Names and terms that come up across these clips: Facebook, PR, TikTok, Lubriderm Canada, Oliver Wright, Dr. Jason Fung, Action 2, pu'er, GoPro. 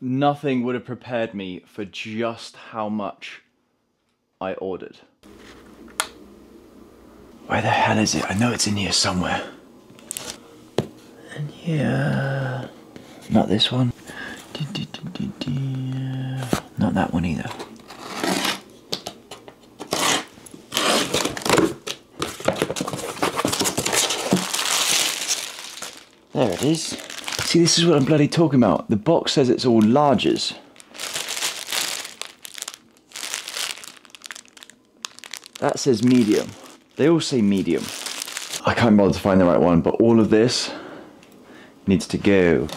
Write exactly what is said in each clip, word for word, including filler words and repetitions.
nothing would have prepared me for just how much I ordered. Where the hell is it? I know it's in here somewhere. And here... Not this one. Not that one either. There it is. See, this is what I'm bloody talking about. The box says it's all larges. That says medium. They all say medium. I can't bother to find the right one, but all of this needs to go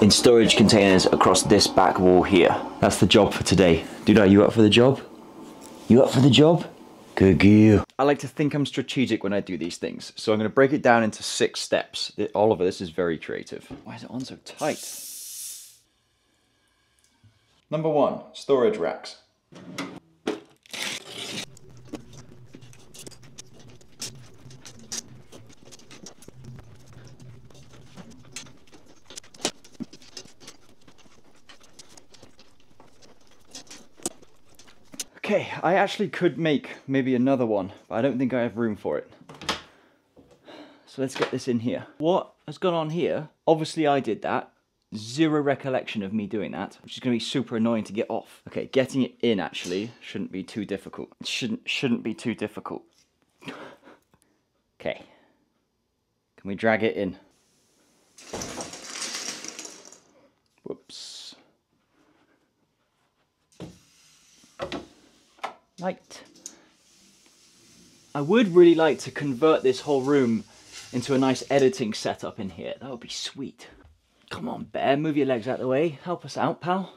in storage containers across this back wall here. That's the job for today. Dude, are you up for the job? You up for the job? Good girl. I like to think I'm strategic when I do these things, so I'm going to break it down into six steps. Oliver, this is very creative. Why is it on so tight? Number one, storage racks. Okay, I actually could make maybe another one, but I don't think I have room for it. So let's get this in here. What has gone on here? Obviously I did that. Zero recollection of me doing that, which is gonna be super annoying to get off. Okay, getting it in actually shouldn't be too difficult. It shouldn't, shouldn't be too difficult. Okay. Can we drag it in? Whoops. Light. I would really like to convert this whole room into a nice editing setup in here. That would be sweet. Come on, bear, move your legs out of the way. Help us out, pal.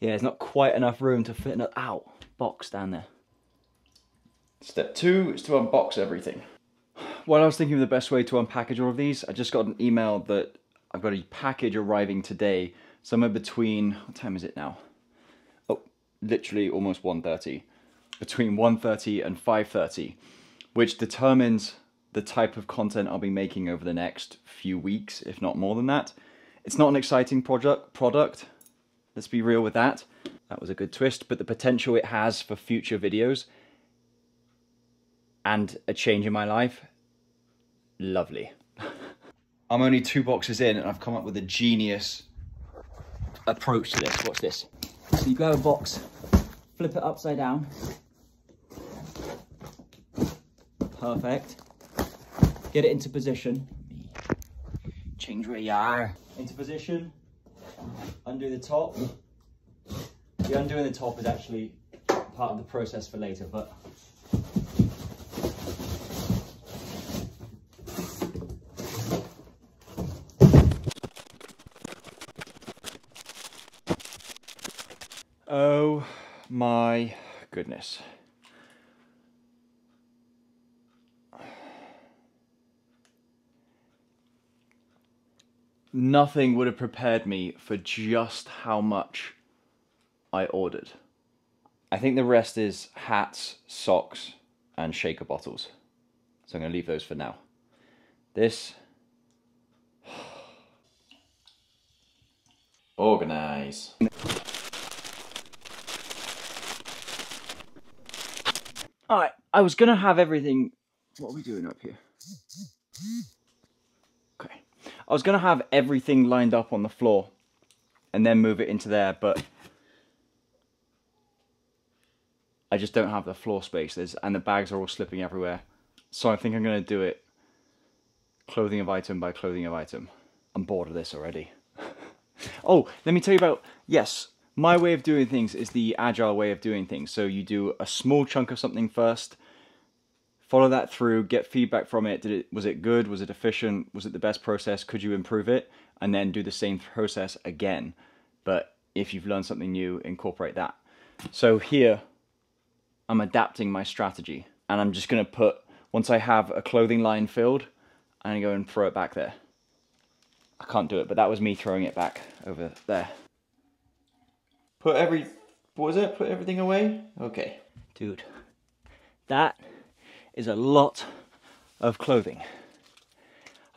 Yeah, there's not quite enough room to fit an ow, box down there. Step two is to unbox everything. While I was thinking of the best way to unpackage all of these, I just got an email that I've got a package arriving today. Somewhere between, what time is it now? Oh, literally almost one thirty. Between one thirty and five thirty, which determines the type of content I'll be making over the next few weeks, if not more than that. It's not an exciting product, product. Let's be real with that. That was a good twist, but the potential it has for future videos and a change in my life, lovely. I'm only two boxes in and I've come up with a genius approach to this. Watch this. So you grab a box, flip it upside down. Perfect. Get it into position. Change where you are. Into position. Undo the top. The undoing the top is actually part of the process for later, but oh my goodness. Nothing would have prepared me for just how much I ordered. I think the rest is hats, socks, and shaker bottles. So I'm going to leave those for now. This... Organize. All right, I was gonna have everything. What are we doing up here? Okay, I was gonna have everything lined up on the floor and then move it into there, but I just don't have the floor spaces and the bags are all slipping everywhere. So I think I'm gonna do it clothing of item by clothing of item. I'm bored of this already. Oh, let me tell you about, yes, my way of doing things is the agile way of doing things. So you do a small chunk of something first, follow that through, get feedback from it. Did it, was it good? Was it efficient? Was it the best process? Could you improve it? And then do the same process again. But if you've learned something new, incorporate that. So here, I'm adapting my strategy and I'm just gonna put, once I have a clothing line filled, I'm gonna go and throw it back there. I can't do it, but that was me throwing it back over there. Put every, what was it? Put everything away? Okay. Dude, that is a lot of clothing.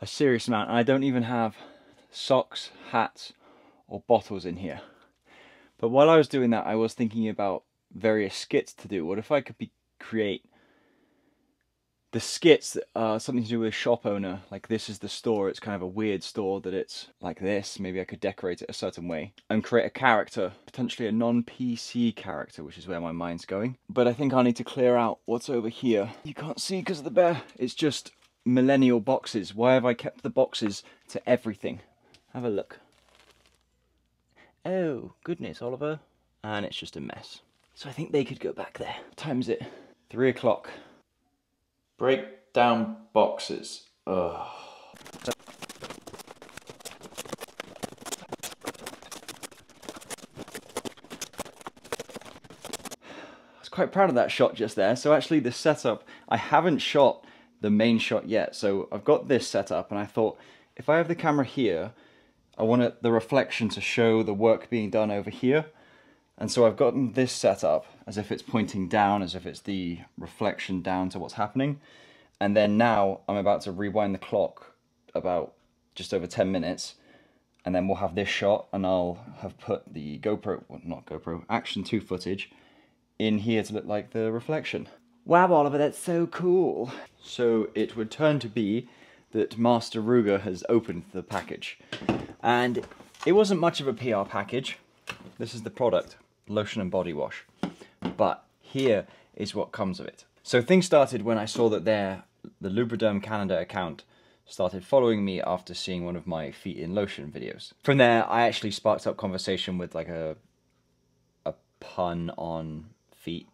a serious amount. I don't even have socks, hats or bottles in here. But while I was doing that, I was thinking about various skits to do. What if I could be, create the skits that are something to do with a shop owner? Like, this is the store, it's kind of a weird store that it's like this. Maybe I could decorate it a certain way and create a character, potentially a non-P C character, which is where my mind's going. But I think I need to clear out what's over here. You can't see because of the bear. It's just millennial boxes. Why have I kept the boxes to everything? Have a look. Oh, goodness, Oliver. And it's just a mess. So I think they could go back there. What time is it? Three o'clock. Break down boxes. Ugh. I was quite proud of that shot just there. So actually the setup, I haven't shot the main shot yet. So I've got this set up and I thought, if I have the camera here, I want the reflection to show the work being done over here. And so I've gotten this set up as if it's pointing down, as if it's the reflection down to what's happening. And then now I'm about to rewind the clock about just over ten minutes. And then we'll have this shot and I'll have put the GoPro, well, not GoPro, Action two footage in here to look like the reflection. Wow, Oliver, that's so cool. So it would turn to be that Master Ruger has opened the package. And it wasn't much of a P R package. This is the product, lotion and body wash. But here is what comes of it. So things started when I saw that their, the Lubriderm Canada account started following me after seeing one of my feet in lotion videos. From there, I actually sparked up conversation with like a, a pun on feet,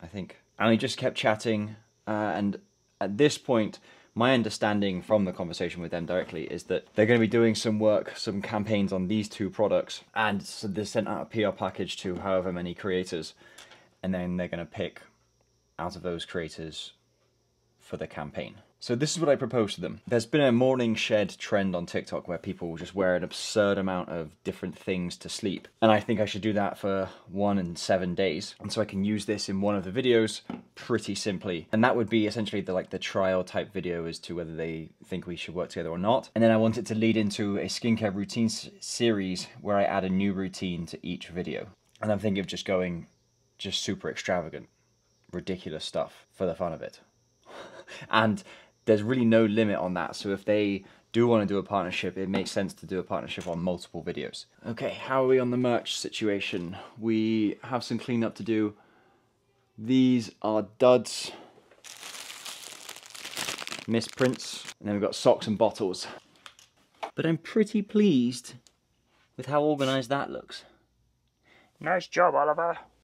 I think. And we just kept chatting. Uh, and at this point, my understanding from the conversation with them directly is that they're going to be doing some work, some campaigns on these two products, and so they sent out a P R package to however many creators, and then they're going to pick out of those creators for the campaign. So this is what I proposed to them. There's been a morning shed trend on TikTok where people will just wear an absurd amount of different things to sleep, and I think I should do that for one and seven days, and so I can use this in one of the videos pretty simply. And that would be essentially the, like the trial type video as to whether they think we should work together or not. And then I want it to lead into a skincare routine series where I add a new routine to each video. And I'm thinking of just going just super extravagant, ridiculous stuff for the fun of it. And there's really no limit on that. So if they do want to do a partnership, it makes sense to do a partnership on multiple videos. Okay, how are we on the merch situation? We have some cleanup to do. These are duds, misprints, and then we've got socks and bottles. But I'm pretty pleased with how organized that looks. Nice job, Oliver.